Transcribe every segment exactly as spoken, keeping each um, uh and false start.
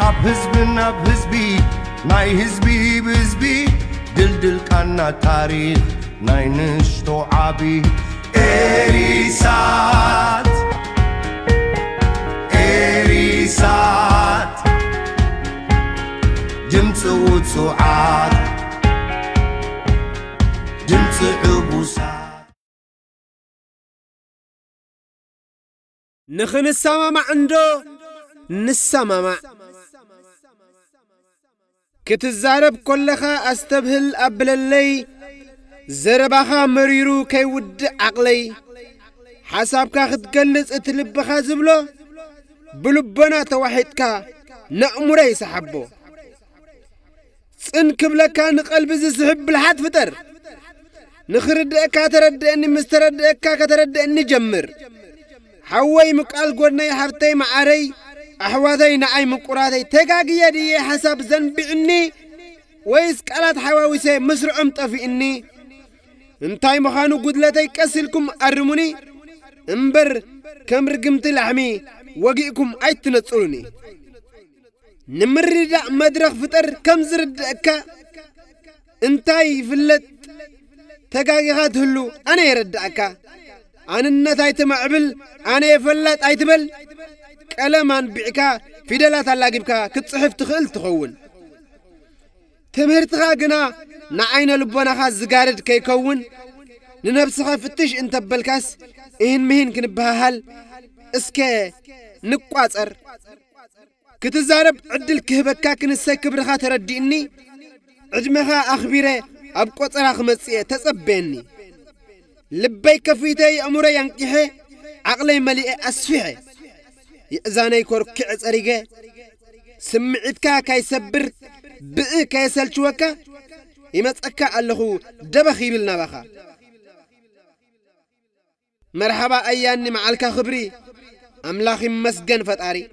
كاب هزبن اب هزبي ناي هزبي بزبي دلدل كانا تاريخ ناي نشتو عبي إريسات إريسات جمت وتسعات جمت عبوسات نخن السمامة عنده نسمامة كتزارب كلها استبهل قبل اللي زربها مريرو كي ود عقلي حسابك خدقلص اتلبخا زبلو بلبنا توحيدك نأمري سحبو سنكبلك نقلب زسحب لحد فتر نخردئكا تردئني مستردئكا كتردئني جمر حوي مقال قولنا حفتي معاري أحواذي نعي مقراذي تقاقية دي حسب ذنبي إني ويسكالات حواوسي مسرع مطفي إني انتاي مخانو قدلتي كسلكم أرموني انبر كم رقمت لعمي وقيكم أي تنسلوني نمر دا مدرخ فتر كم زرد أكا انتاي فلت تقاقيات هلو أنا يرد أكا أنا النت أيتمعبل أنا يفلت أيتبل كلمان بيعكا في دلات اللاجبكا كتصحف تخيل تخون تمهرت غاقنا نعين لبنا خاز زقارد كي كون لنبسخة فتش انت بالكاس إهن مهين كنبها هل اسكي نقواتر كتزارب عدل كهبكا كنسي كبرخا ترديني عجمها أخبيري أبقواتر أخمسية تسبيني لبي كفيتي أموري ينكحي عقلي مليئ أسفحي يأذاني كوركع أريقي سمعتكا كي سبرت بئي كي سلشوكا يمسأكا اللخو دبخي بالنبخة مرحبا أياني معالك خبري أملاخي مسجن فتاري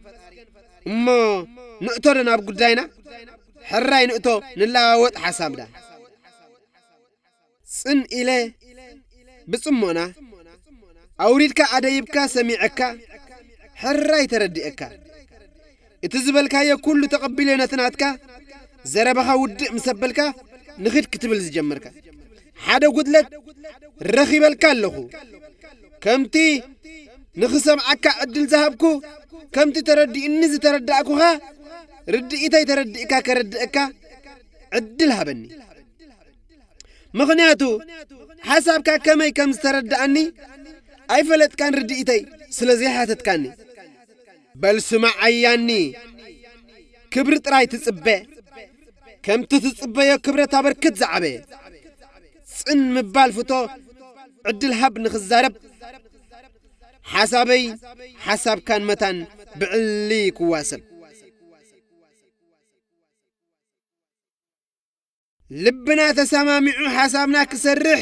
أمو نقطو نابقو داينا حراي نقطو نلاوت حسابنا سن إليه بسمونا أوريدك أدايبك سميعك حراي تردئك اتزبلك هي كل تقبلنا تناتك زربها ود مسبلك نخد كتبل زجمرك حدا قدلك رخيبلك اللخو كمتي نخسم عكا عدل ذهبكو كمتي تردي إني زي تردأكوها ردي إيتاي تردئك كردئك عدلها بني مغنياتو حسابك كمي كم استردعني أي فلت كان ردئتي سلزيحة تتكاني بل سمع عياني كبرت راي تسبه كم تتسبه يا كبرت عبر كتزعبه سن مبال فتو عدل هب نخزارب حسابي حساب كان متن بعلي كواسب لبنا تسامامعو حسابنا كسرح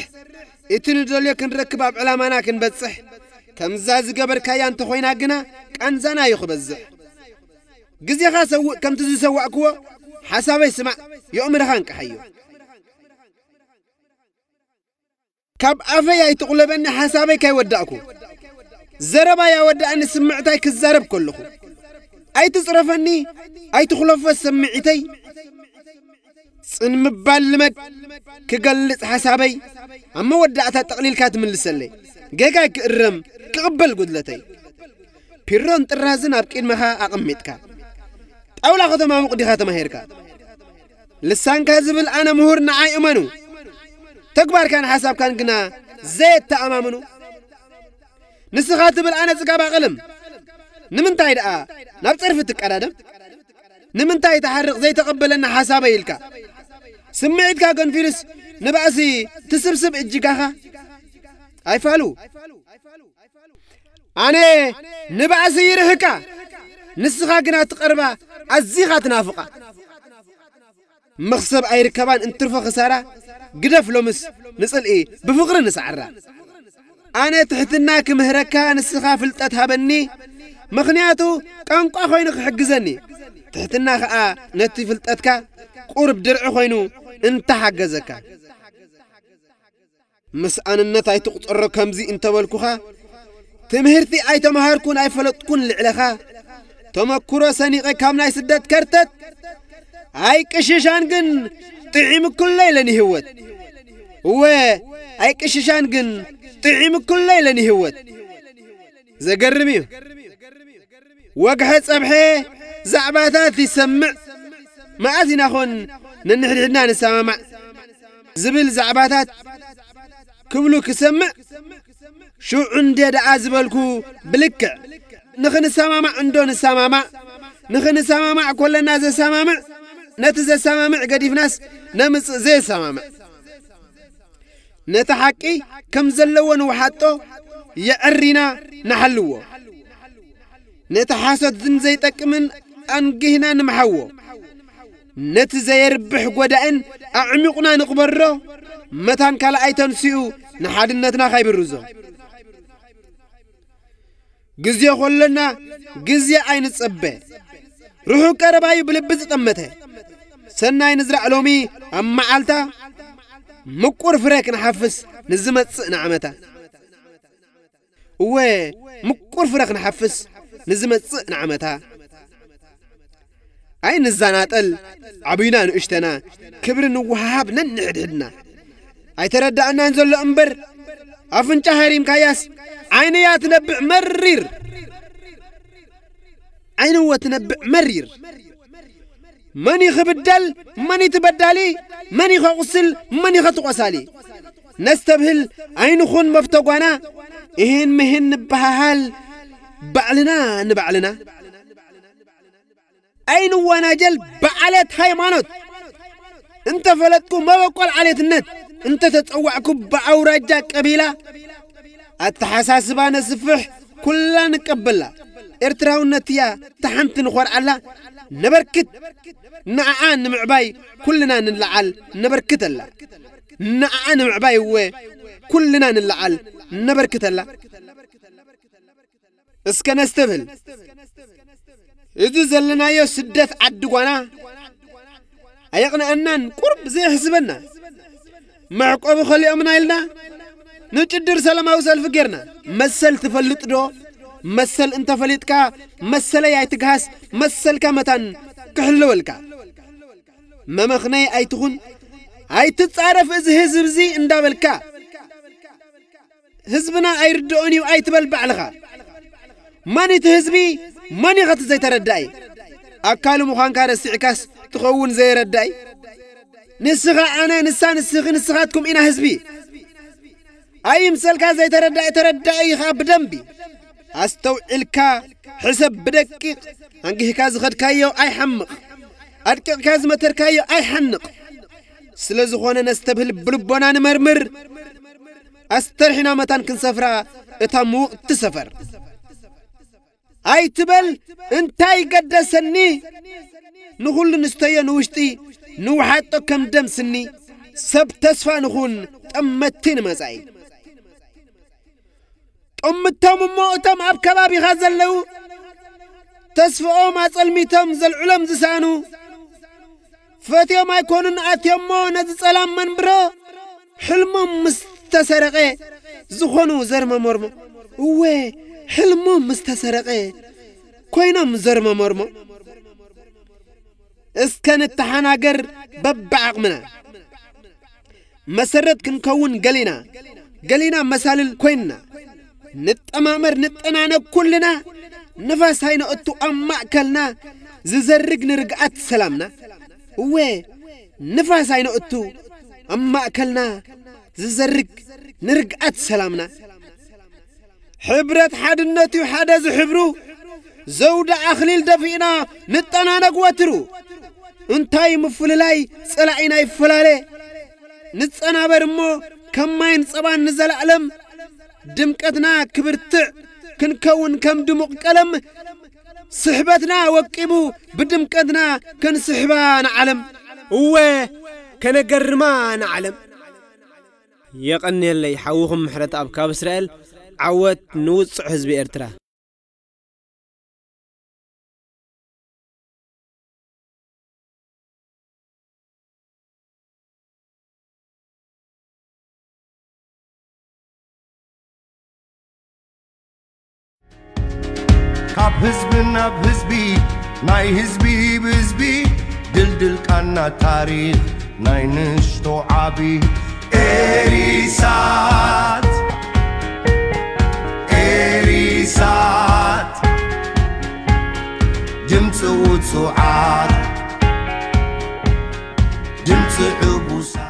اتندلو كنركب علامانا كنبصح كم زاز قبر كيان تخوينا قنا كان زانا يخبزح قزي خاسو كم تزو سواكو حسابي سمع يؤمر خانك حيو كاب افيا يتقلب ان حسابي كي وداكو زربا يا ودا ان سمعتاي كزارب كلكو اي تصرفني اي تخلف سمعتي سن مبال مد كقلت حسابي أما ودعتها تقليل كات من لسلي جاكا كرم كقبل قدلتي بيرون ترازن أبكين مها أقمتك أولا خذ ما مقدي خاتم هيرك لسان كازبل أنا مهور نعي أمانو تكبر كان حساب كان قنا زيت تأمامنو نسخاتبل أنا سكابا قلم نمن تايد آ نبترفتك أرادم نمن تايد تحرق زي تقبل أن حسابي يلك سمعت كا كونفيرس نبعسي تسبسب اجيكاها اي فالو انا نبعسي يرهكا نسخا كنا تقربا ازيخا تنافقا مخسب اي ركبان انترفا خساره قدف لومس نسال ايه بفقر نسعرا انا تحتناك مهركا نسخا فلتتها بني مخنياتو قنقا خوينك حجزني تحتنا خا نتي فلتتكا قرب درع خوينو انت حجزك مس أنا النتاي تقطر كمزي انت والكخا تمهرتي أي تمهاركون أي فلتكون لعلخا تمكرو سنيقه كامناي سدت كرتت اي قششان كن طعيم كل ليلني هوت هو اي قششان كن طعيم كل ليلني هوت زغرمي وقحه صبحه زعباتات يسمع ما ازينا هون ننحدنا نسمع زبل زعباتات كبلو كسمع شو عندي دعا زبلكو بلكع نخن سمامع عندون سمامع نخن سمامع كلنا زي سمامع نت زي سمامع قديف ناس نمس زي سمامع نتحكي كم زلون وحطو يقرينا نحلوه نتحاسد زن زي تكمن أنقهنا نمحوه نت زي ربح قدأن أعمقنا نقبره متان كلا أيتن سيو نحادنتنا خيب الرزو جزية خلنا جزية عين تصبه روحو كرباي بلبز طمته سنة نزرع لومي أما علتا مكور فريك نحفز نزمت نعمته وي مكور فريك نحفز نزمت نعمته عين الزناتل عبينا نشتنا كبر نوهاب ننحدنا أي تردى أن ننزل لأمبر أفنشا هريم كياس عينيات تنبع مرير عينوة تنبع مرير مني خبدل مني تبدالي مني خاقصل مني خطقسالي نستبهل عين خون مفتقوانا إهن مهن بهال بعلنا نبعلنا عينوة ناجل بعلت هايمانوت انت فلتكو ما بقول عليت النت انت تتقوعكو بأوراجا قبيلة التحساسبان السفح كلنا نقبلها ارتراون نتيا تحنت نخور على نبركت نعان معباي كلنا نلعل نبركت الله نعان معباي هو كلنا نلعل نبركت الله اسكن استفل اذا زلنا يا سدث عدوانا ايقنا انن قرب زي حسبنا معقوب خلي امنا لنا نجدر سلام أوصل فكرنا مسل تفلت دو مسل انت فلت كا مسل يعتقاس مسل كمتن كحلولكا ما مخني أي تكون أي تتعرف إذا هزب زي اندابلكا هزبنا أي ردوني وأي تبلبع لغا ماني تهزبي ماني غط زي ترداي أكالو مخان كارس عكاس تخون زي رداي نسخة أنا نسان نسخة نسخاتكم إنا هزبي أي مسألة كذا يتردى يتردى يخاب دمبي أستوعلك حسب بدقيق أنجه كذا خد كيو أي حمق أدك كذا متر كيو أي حنق سلزخونا نستبهل بلبنا نمرمر أسترحنا متان كن سفرة إتمو تسفر أي تبل انتاي قد سني نقول نستيا نوشتي نوحاتو كم دم سني سب تسفى نخون تأمتين مزعي أمتهم وموتهم أب كبابي خزلوا تسفقوا مع صلميتهم زل علم زسانو فاتيو ما يكونون آتيهم مونة سلام من برو حلمهم مستسرقه زخونو زرم مرمو ووي حلمهم مستسرقه كوينهم زرم مرمو اسكن التحناقر ببعق منا مسرد كنكون قلينا قلينا مسالل كويننا نتأمامر نتأنانا كلنا نفاس هاينا قطو أم مأكلنا ززرق نرقات سلامنا ووي نفاس هاينا قطو أم مأكلنا ززرق نرقات سلامنا حبرة حدنتي وحدا زحبرو زودة أخليل دفئنا نتأنانا قواترو انتاي مفللاي سلعينا يفلالي نتأنا برمو كماين صبان نزل ألم دمكتنا كبرت كنكون كم دموق قلم صحبتنا وقبو بدمكتنا كنصحبان علم ووي كنقرمان علم يقني اللي يحوهم محرة أبكاب إسرائيل عوت نوصع حزب إرترا. بحزبنا بحزبي ناي هزبي بحزبي دلدل كنا تاريخ ناي نشتو عبي إريسات إريسات جمت وتسعات جمت عبوسات.